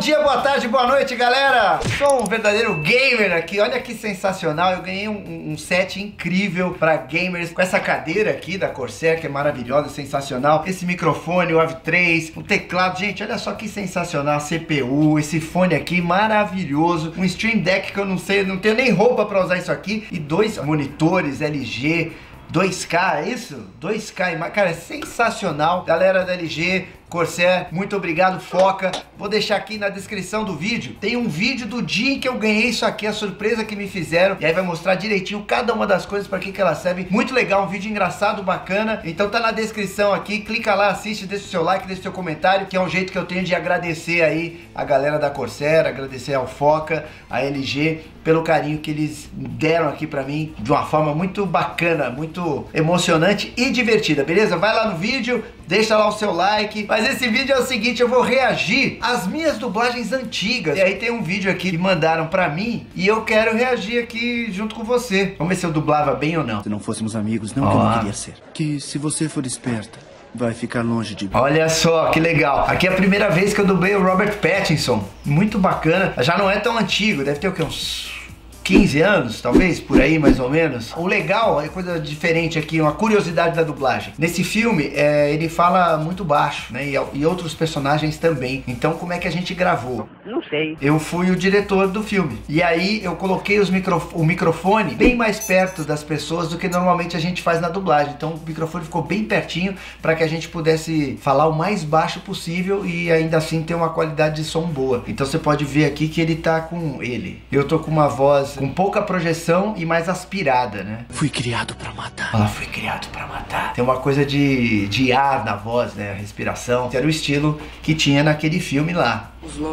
dia, boa tarde, boa noite, galera! Sou um verdadeiro gamer aqui, olha que sensacional, eu ganhei um set incrível para gamers, com essa cadeira aqui da Corsair, que é maravilhosa, sensacional, esse microfone, o AV3, o teclado, gente, olha só que sensacional, a CPU, esse fone aqui, maravilhoso, um Stream Deck que eu não sei, não tenho nem roupa para usar isso aqui, e dois monitores LG, 2K, é isso? 2K, cara, é sensacional. Galera da LG, Corsair, muito obrigado, foca. Vou deixar aqui na descrição do vídeo, tem um vídeo do dia em que eu ganhei isso aqui, a surpresa que me fizeram. E aí vai mostrar direitinho cada uma das coisas, pra que ela serve. Muito legal, um vídeo engraçado, bacana. Então tá na descrição aqui, clica lá, assiste, deixa o seu like, deixa o seu comentário, que é um jeito que eu tenho de agradecer aí a galera da Corsair, agradecer ao Foca, a LG, pelo carinho que eles deram aqui pra mim, de uma forma muito bacana, muito emocionante e divertida, beleza? Vai lá no vídeo, deixa lá o seu like. Mas esse vídeo é o seguinte, eu vou reagir às minhas dublagens antigas. E aí tem um vídeo aqui que mandaram pra mim e eu quero reagir aqui junto com você. Vamos ver se eu dublava bem ou não. Se não fôssemos amigos, não que eu não queria ser. Que se você for esperta, vai ficar longe de mim. Olha só, que legal. Aqui é a primeira vez que eu dublei o Robert Pattinson. Muito bacana. Já não é tão antigo. Deve ter o quê? Uns 15 anos, talvez, por aí mais ou menos. O legal, é coisa diferente aqui, uma curiosidade da dublagem. Nesse filme, ele fala muito baixo, né? E outros personagens também. Então, como é que a gente gravou? Não sei. Eu fui o diretor do filme. E aí, eu coloquei o microfone bem mais perto das pessoas do que normalmente a gente faz na dublagem. Então, o microfone ficou bem pertinho para que a gente pudesse falar o mais baixo possível e ainda assim ter uma qualidade de som boa. Então, você pode ver aqui que ele tá com ele. Eu tô com uma voz com pouca projeção e mais aspirada, né? Fui criado pra matar. Ah, fui criado pra matar. Tem uma coisa de ar na voz, né? A respiração. Era o estilo que tinha naquele filme lá.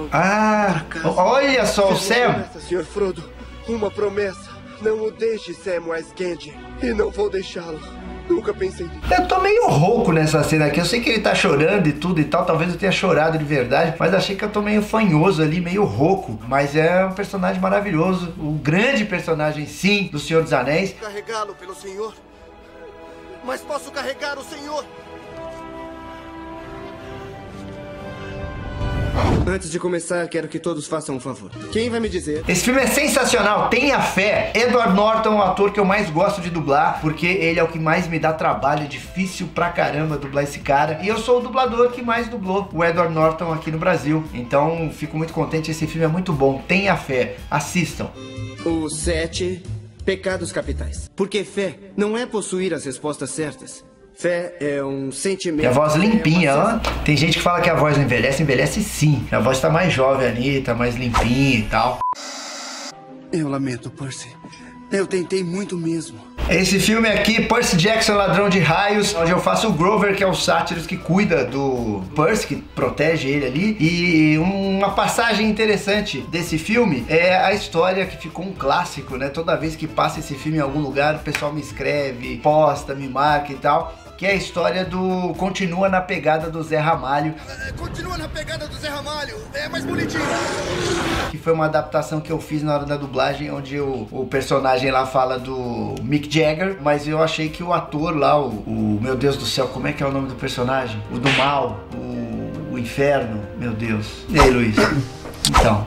Ah, olha só o Sam. Senhor Frodo, uma promessa. Não o deixe, Sam Wise-Candy. E não vou deixá-lo. Nunca pensei. Eu tô meio rouco nessa cena aqui. Eu sei que ele tá chorando e tudo e tal. Talvez eu tenha chorado de verdade, mas achei que eu tô meio fanhoso ali, meio rouco. Mas é um personagem maravilhoso. Um grande personagem, sim, do Senhor dos Anéis. Carregá-lo pelo Senhor. Mas posso carregar o Senhor. Antes de começar, quero que todos façam um favor. Quem vai me dizer? Esse filme é sensacional, tenha fé. Edward Norton é o ator que eu mais gosto de dublar, porque ele é o que mais me dá trabalho, é difícil pra caramba dublar esse cara. E eu sou o dublador que mais dublou o Edward Norton aqui no Brasil. Então, fico muito contente, esse filme é muito bom. Tenha fé, assistam. Os 7 pecados capitais. Porque fé não é possuir as respostas certas. Fé é um sentimento... E a voz limpinha, ó. Tem gente que fala que a voz não envelhece, envelhece sim. A voz tá mais jovem ali, tá mais limpinha e tal. Eu lamento, Percy. Eu tentei muito mesmo. Esse filme aqui, Percy Jackson, Ladrão de Raios, onde eu faço o Grover, que é o sátiro que cuida do Percy, que protege ele ali. E uma passagem interessante desse filme é a história que ficou um clássico, né? Toda vez que passa esse filme em algum lugar, o pessoal me escreve, posta, me marca e tal. Que é a história do... Continua na pegada do Zé Ramalho. Continua na pegada do Zé Ramalho, é mais bonitinho. Que foi uma adaptação que eu fiz na hora da dublagem, onde o personagem lá fala do Mick Jagger, mas eu achei que o ator lá, meu Deus do céu, como é que é o nome do personagem? O do mal, o inferno, meu Deus. E aí, Luiz? Então.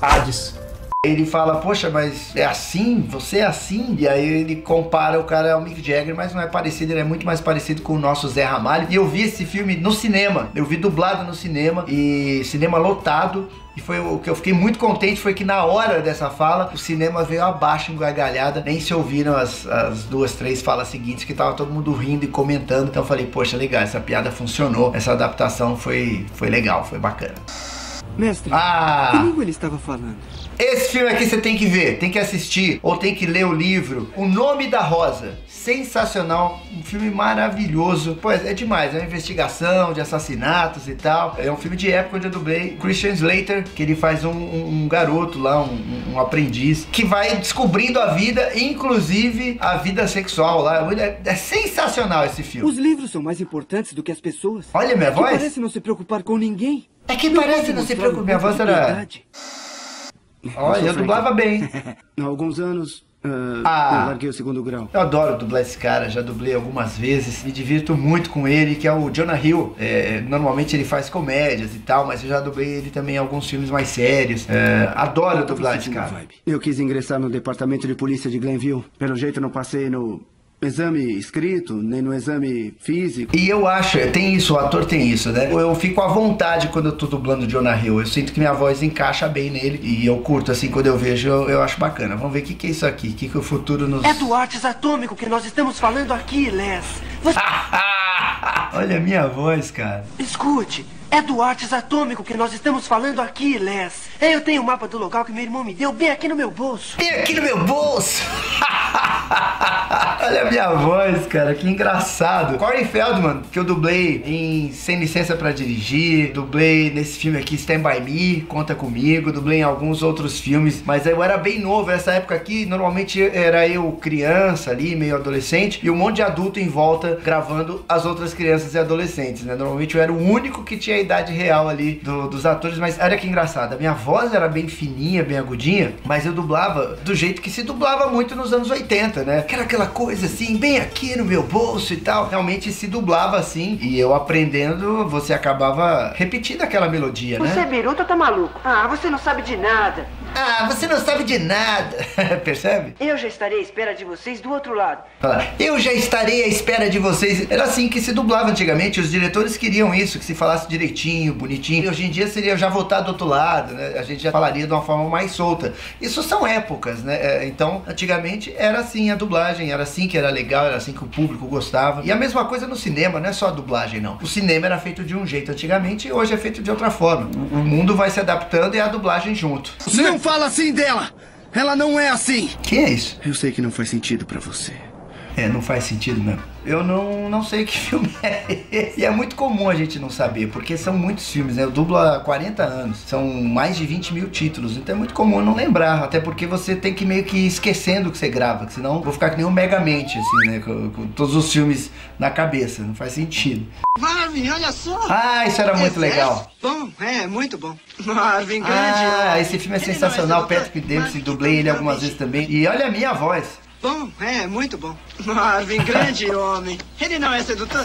Hades. Ele fala, poxa, mas é assim? Você é assim? E aí ele compara o cara ao Mick Jagger, mas não é parecido, ele é muito mais parecido com o nosso Zé Ramalho. E eu vi esse filme no cinema, eu vi dublado no cinema, e cinema lotado. E foi o que eu fiquei muito contente, foi que na hora dessa fala, o cinema veio abaixo em gargalhada. Nem se ouviram as duas, três falas seguintes, que tava todo mundo rindo e comentando. Então eu falei, poxa, legal, essa piada funcionou, essa adaptação foi legal, foi bacana. Mestre, que língua ele estava falando? Esse filme aqui você tem que ver, tem que assistir ou tem que ler o livro. O Nome da Rosa, sensacional, um filme maravilhoso. Pois é demais, é uma investigação de assassinatos e tal. É um filme de época onde eu dublei Christian Slater, que ele faz um garoto lá, um aprendiz, que vai descobrindo a vida, inclusive a vida sexual lá. É sensacional esse filme. Os livros são mais importantes do que as pessoas. Olha minha voz. Parece não se preocupar com ninguém. É que parece não se preocupar, minha voz era... Olha, eu dublava bem. Há alguns anos, Eu larguei o segundo grau. Eu adoro dublar esse cara, já dublei algumas vezes, me divirto muito com ele, que é o Jonah Hill. Normalmente ele faz comédias e tal, mas eu já dublei ele também em alguns filmes mais sérios. Adoro dublar esse cara. Eu quis ingressar no departamento de polícia de Glenville. Pelo jeito não passei no exame escrito, nem no exame físico. E eu acho, tem isso, o ator tem isso, né? Eu fico à vontade quando eu tô dublando Jonah Hill. Eu sinto que minha voz encaixa bem nele. E eu curto, assim, quando eu vejo, eu acho bacana. Vamos ver o que, é isso aqui, o que, o futuro nos... É do Artes Atômico que nós estamos falando aqui, Les. Você... Olha a minha voz, cara. Escute, é do Artes Atômico que nós estamos falando aqui, Les. Eu tenho o mapa do local que meu irmão me deu bem aqui no meu bolso. Bem aqui no meu bolso? Olha a minha voz, cara, que engraçado. Corey Feldman, que eu dublei em Sem Licença pra Dirigir, dublei nesse filme aqui, Stand By Me, Conta Comigo, dublei em alguns outros filmes, mas eu era bem novo, essa época aqui, normalmente era eu criança ali, meio adolescente, e um monte de adulto em volta gravando as outras crianças e adolescentes, né? Normalmente eu era o único que tinha a idade real ali dos atores, mas olha que engraçado, a minha voz era bem fininha, bem agudinha, mas eu dublava do jeito que se dublava muito nos anos 80, né? Que era aquela coisa assim, bem aqui no meu bolso e tal. Realmente se dublava assim. E eu aprendendo, você acabava repetindo aquela melodia, né? Você é biruta ou tá maluco? Ah, você não sabe de nada. Ah, você não sabe de nada. Percebe? Eu já estarei à espera de vocês do outro lado. Eu já estarei à espera de vocês. Era assim que se dublava antigamente. Os diretores queriam isso, que se falasse direitinho, bonitinho. E hoje em dia seria já voltar do outro lado, né? A gente já falaria de uma forma mais solta. Isso são épocas, né? Então, antigamente era assim a dublagem. Era assim que era legal, era assim que o público gostava. E a mesma coisa no cinema, não é só a dublagem, não. O cinema era feito de um jeito antigamente e hoje é feito de outra forma. O mundo vai se adaptando e a dublagem junto. Não fala assim dela! Ela não é assim! Que é isso? Eu sei que não faz sentido pra você. Não faz sentido mesmo. Eu não sei que filme é esse. E é muito comum a gente não saber, porque são muitos filmes, né? Eu dublo há 40 anos, são mais de 20 mil títulos, então é muito comum não lembrar, até porque você tem que meio que ir esquecendo o que você grava, que senão eu vou ficar que nem um Megamente, assim, né? Com todos os filmes na cabeça, não faz sentido. Marvin, olha só! Ah, isso era muito legal. Bom, muito bom. Marvin grande. Ah, esse filme é sensacional, Patrick Dempsey, dublei ele algumas vezes também. E olha a minha voz. Bom, muito bom. Marvin, grande homem. Ele não é sedutor?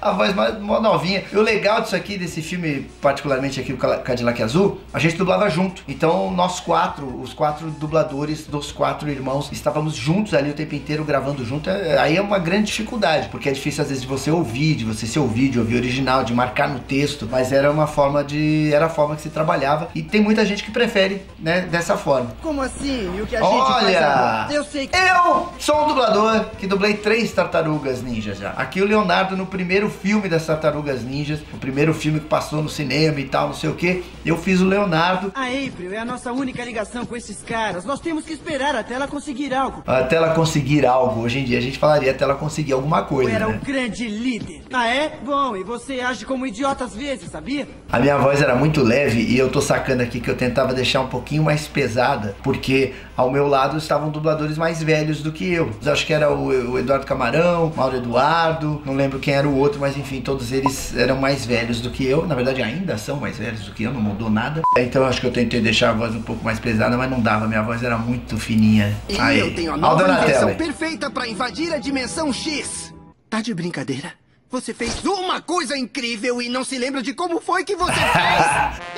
A voz mó novinha. E o legal disso aqui, desse filme, particularmente aqui, o Cadillac Azul, a gente dublava junto. Então, nós quatro, os quatro dubladores dos quatro irmãos, estávamos juntos ali o tempo inteiro, gravando junto. Aí é uma grande dificuldade, porque é difícil às vezes de você ouvir, de ouvir original, de marcar no texto, mas era uma forma de... era a forma que se trabalhava. E tem muita gente que prefere, né, dessa forma. Como assim? E o que a gente faz agora? Eu sei que... Eu sou um dublador que dublei 3 tartarugas ninjas já. Aqui o Leonardo no primeiro filme das tartarugas ninjas, o primeiro filme que passou no cinema e tal, não sei o que, eu fiz o Leonardo. A April é a nossa única ligação com esses caras, nós temos que esperar até ela conseguir algo. Até ela conseguir algo, hoje em dia a gente falaria até ela conseguir alguma coisa, era um grande líder. Ah é? Bom, e você age como idiota às vezes, sabia? A minha voz era muito leve e eu tô sacando aqui que eu tentava deixar um pouquinho mais pesada, porque ao meu lado estavam dubladores mais velhos do que eu. Acho que era o Eduardo Camarão, Mauro Eduardo, não lembro quem era o outro, mas enfim, todos eles eram mais velhos do que eu. Na verdade, ainda são mais velhos do que eu, não mudou nada. Então acho que eu tentei deixar a voz um pouco mais pesada, mas não dava, minha voz era muito fininha. E aí, eu tenho a nova invenção perfeita pra invadir a dimensão X. Tá de brincadeira? Você fez uma coisa incrível e não se lembra de como foi que você fez?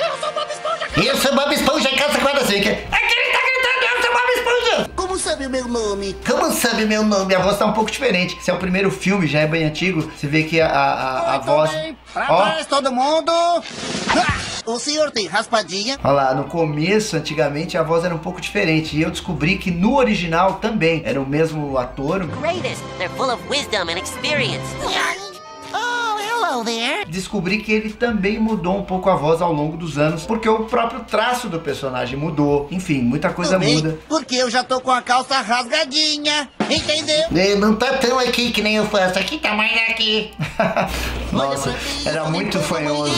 Eu sou Bob Esponja! Eu sou Bob Esponja, casa quadra seca. Como sabe o meu nome? Como sabe o meu nome? A voz tá um pouco diferente. Se é o primeiro filme, já é bem antigo. Você vê que a voz... Pra trás, todo mundo! O senhor tem raspadinha? Olha lá, no começo, antigamente, a voz era um pouco diferente. E eu descobri que no original também era o mesmo ator. Greatest. They're full of wisdom and experience. Descobri que ele também mudou um pouco a voz ao longo dos anos, porque o próprio traço do personagem mudou. Enfim, muita coisa muda. Porque eu já tô com a calça rasgadinha, entendeu? Não tá tão aqui que nem eu faço, aqui tá mais aqui. Nossa, era muito fanhoso.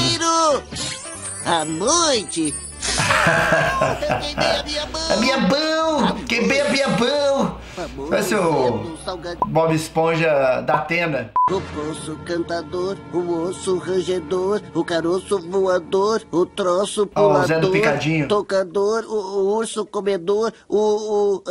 À noite... Eu quebrei a minha mão! Quebrei a minha mão! Parece o Bob Esponja da Atena. O poço cantador, o osso rangedor, o caroço voador, o troço pulador, o Zé do Picadinho, tocador, o urso comedor, o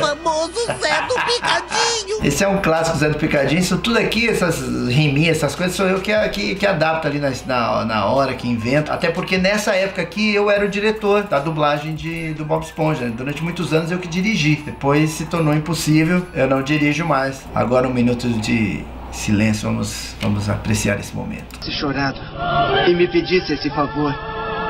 famoso Zé do Picadinho. Esse é um clássico, Zé do Picadinho. Isso tudo aqui, essas riminhas, essas coisas, sou eu que adapto ali na hora, que invento. Até porque nessa época aqui eu era o diretor da dublagem do Bob Esponja. Durante muitos anos eu que dirigi. Depois se tornou impossível, eu não dirijo mais. Agora um minuto de silêncio, vamos apreciar esse momento. Se chorado e me pedisse esse favor,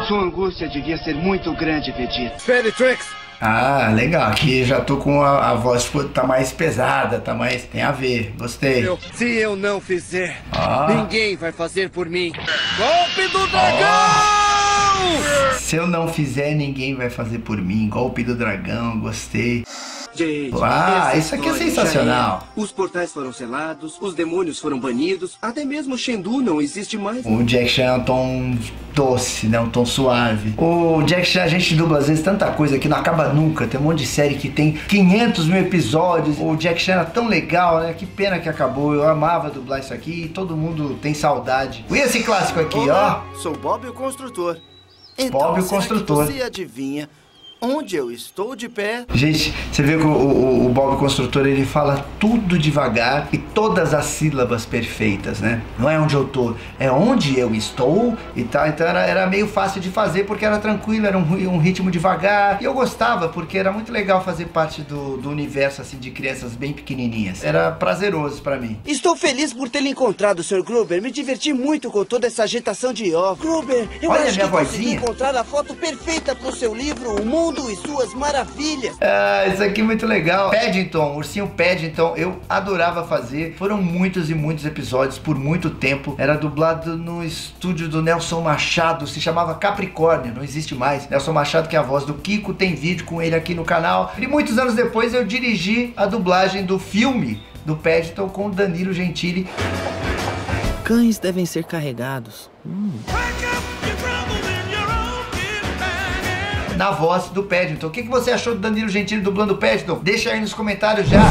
sua angústia devia ser muito grande, Vegeta. Ah, legal, aqui já tô com a voz, tá mais pesada, tá mais... tem a ver, gostei. Se eu não fizer, ninguém vai fazer por mim. Golpe do dragão! Se eu não fizer, ninguém vai fazer por mim. Golpe do dragão, gostei. Gente, isso aqui é sensacional. Os portais foram selados, os demônios foram banidos, até mesmo Shendu não existe mais. O Jack Chan é um tom doce, né? Um tom suave. O Jack Chan, a gente dubla às vezes tanta coisa que não acaba nunca. Tem um monte de série que tem 500 mil episódios. O Jack Chan era tão legal, né? Que pena que acabou. Eu amava dublar isso aqui e todo mundo tem saudade. E esse clássico aqui, ó. Sou Bob o Construtor. Então, Bob o Construtor. Você adivinha onde eu estou de pé? Gente, você vê que o Bob Construtor, ele fala tudo devagar e todas as sílabas perfeitas, né? Não é onde eu tô, é onde eu estou e tal. Então era meio fácil de fazer porque era tranquilo, era um ritmo devagar. E eu gostava porque era muito legal fazer parte do universo, assim, de crianças bem pequenininhas. Era prazeroso pra mim. Estou feliz por ter lhe encontrado, Sr. Gruber. Me diverti muito com toda essa agitação de ovos. Gruber, eu acho que consegui encontrar a foto perfeita pro seu livro, O Mundo e Suas Maravilhas. Ah, isso aqui é muito legal. Paddington, ursinho Paddington, eu adorava fazer. Foram muitos e muitos episódios por muito tempo. Era dublado no estúdio do Nelson Machado, se chamava Capricórnio, não existe mais. Nelson Machado, que é a voz do Kiko, tem vídeo com ele aqui no canal. E muitos anos depois eu dirigi a dublagem do filme do Paddington com Danilo Gentili. Cães devem ser carregados. Na voz do Paddington. O que você achou do Danilo Gentili dublando o Paddington? Deixa aí nos comentários já.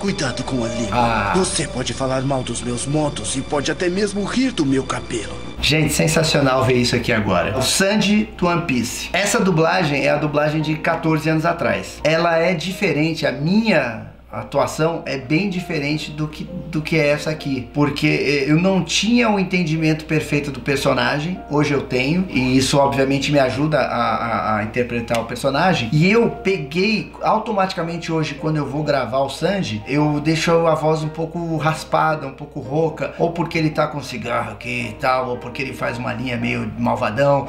Cuidado com a língua. Você pode falar mal dos meus motos e pode até mesmo rir do meu cabelo. Gente, sensacional ver isso aqui agora. O Sanji do One Piece. Essa dublagem é a dublagem de 14 anos atrás. Ela é diferente, a minha... a atuação é bem diferente do que é essa aqui, porque eu não tinha um entendimento perfeito do personagem, hoje eu tenho, e isso obviamente me ajuda a interpretar o personagem. E eu peguei, automaticamente hoje, quando eu vou gravar o Sanji, eu deixo a voz um pouco raspada, um pouco rouca, ou porque ele tá com cigarro aqui e tal, ou porque ele faz uma linha meio malvadão.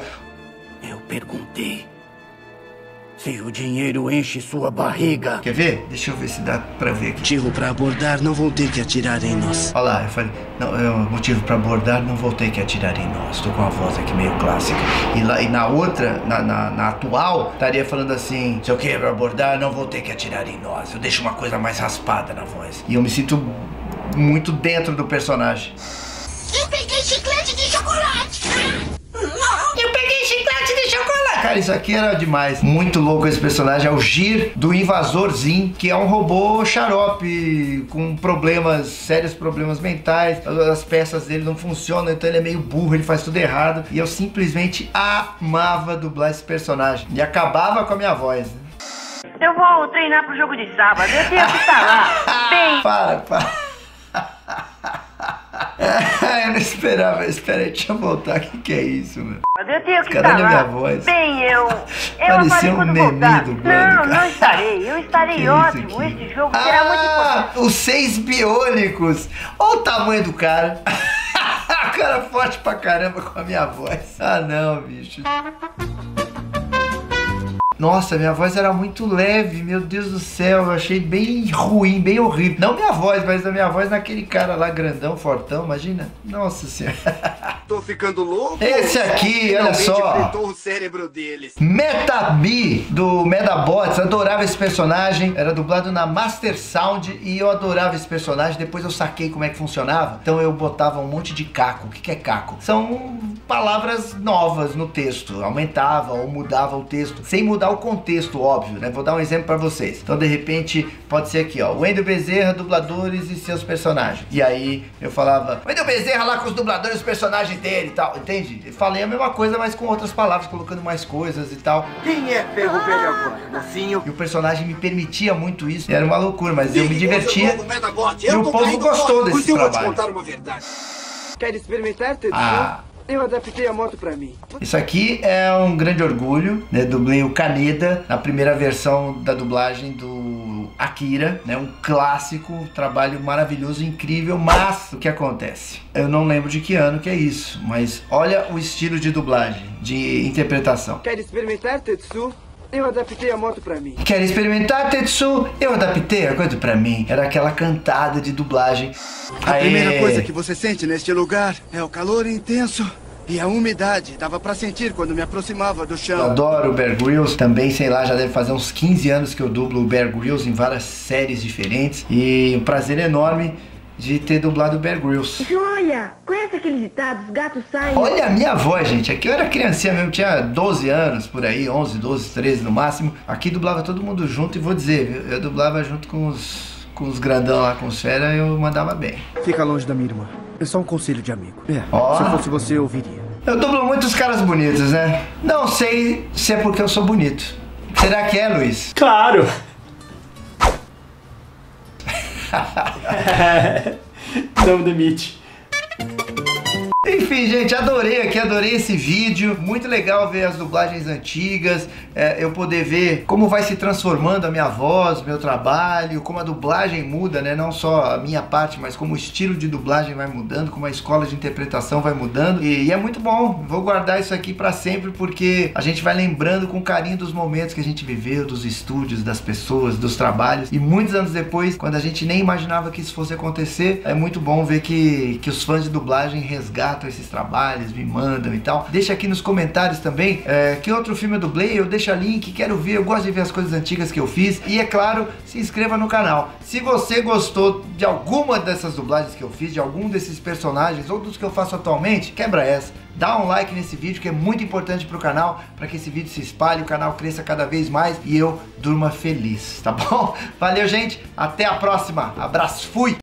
Eu perguntei se o dinheiro enche sua barriga. Quer ver? Deixa eu ver se dá pra ver aqui. Motivo pra abordar, não vou ter que atirar em nós. Olha lá, eu falei, motivo pra abordar, não vou ter que atirar em nós. Tô com a voz aqui meio clássica. E na outra, na atual, estaria falando assim, se eu quero abordar, não vou ter que atirar em nós. Eu deixo uma coisa mais raspada na voz. E eu me sinto muito dentro do personagem. Eu peguei chiclete de chocolate. Eu peguei chiclete de chocolate. Cara, isso aqui era demais. Muito louco esse personagem. É o Gir do Invasorzinho, que é um robô xarope com problemas, sérios problemas mentais. As peças dele não funcionam, então ele é meio burro, ele faz tudo errado. E eu simplesmente amava dublar esse personagem. E acabava com a minha voz, né? Eu vou treinar pro jogo de sábado, eu tenho que estar lá. Bem... Para. Eu não esperava, espera aí, deixa eu voltar, o que é isso, meu? Eu tenho que estar lá, voz. Bem, parecia um meme do Blanco. Não estarei, eu estarei que ótimo, este jogo será muito importante. Os 6 biônicos, olha o tamanho do cara. O cara forte pra caramba com a minha voz. Ah não, bicho. Nossa, minha voz era muito leve, meu Deus do céu, eu achei bem ruim, bem horrível. Não minha voz, mas a minha voz naquele cara lá, grandão, fortão, imagina. Nossa senhora. Tô ficando louco. Esse aqui, olha só. Fritou o cérebro deles. Metabi, do Medabots, adorava esse personagem. Era dublado na Master Sound e eu adorava esse personagem. Depois eu saquei como é que funcionava. Então eu botava um monte de caco. O que é caco? São... palavras novas no texto, aumentava ou mudava o texto, sem mudar o contexto, óbvio, né? Vou dar um exemplo pra vocês. Então, de repente, pode ser aqui, ó, Wendel Bezerra, dubladores e seus personagens. E aí, eu falava, Wendel Bezerra lá com os dubladores e os personagens dele e tal, entende? Eu falei a mesma coisa, mas com outras palavras, colocando mais coisas e tal. Quem é Ferro Velho agora? Mocinho? E o personagem me permitia muito isso, era uma loucura, mas eu me divertia. E o povo gostou desse trabalho. Eu vou te contar uma verdade. Quer experimentar, Tedinho? Eu adaptei a moto pra mim. Isso aqui é um grande orgulho, né? Dublei o Caneda na primeira versão da dublagem do Akira, né? Um clássico, um trabalho maravilhoso, incrível, mas o que acontece? Eu não lembro de que ano que é isso, mas olha o estilo de dublagem, de interpretação. Quer experimentar, Tetsu? Eu adaptei a moto pra mim. Quer experimentar, Tetsu? Eu adaptei a coisa pra mim. Era aquela cantada de dublagem. A primeira coisa que você sente neste lugar é o calor intenso e a umidade. Dava pra sentir quando me aproximava do chão. Eu adoro o Bear Grylls também, sei lá, já deve fazer uns 15 anos que eu dublo o Bear Grylls em várias séries diferentes. E um prazer enorme de ter dublado o Bear Grylls. Olha, conhece aquele ditado, os gatos saem... Olha a minha voz, gente. Aqui eu era criancinha mesmo, tinha 12 anos, por aí, 11, 12, 13 no máximo. Aqui dublava todo mundo junto e vou dizer, eu dublava junto com os grandão lá, com os fera, eu mandava bem. Fica longe da minha irmã. É só um conselho de amigo. É, se fosse você, eu ouviria. Eu dublo muitos caras bonitos, né? Não sei se é porque eu sou bonito. Será que é, Luiz? Claro! Não demite. Enfim, gente, adorei aqui, adorei esse vídeo. Muito legal ver as dublagens antigas, eu poder ver como vai se transformando a minha voz, meu trabalho, como a dublagem muda, né? Não só a minha parte, mas como o estilo de dublagem vai mudando, como a escola de interpretação vai mudando. E é muito bom, vou guardar isso aqui pra sempre, porque a gente vai lembrando com carinho dos momentos que a gente viveu, dos estúdios, das pessoas, dos trabalhos. E muitos anos depois, quando a gente nem imaginava que isso fosse acontecer, é muito bom ver que os fãs de dublagem resgatam esses trabalhos, me mandam e tal. Deixa aqui nos comentários também que outro filme eu dublei, eu deixo a link, quero ver, eu gosto de ver as coisas antigas que eu fiz. E é claro, se inscreva no canal. Se você gostou de alguma dessas dublagens que eu fiz, de algum desses personagens ou dos que eu faço atualmente, quebra essa, dá um like nesse vídeo que é muito importante pro canal, para que esse vídeo se espalhe, o canal cresça cada vez mais e eu durma feliz, tá bom? Valeu, gente, até a próxima, abraço, fui!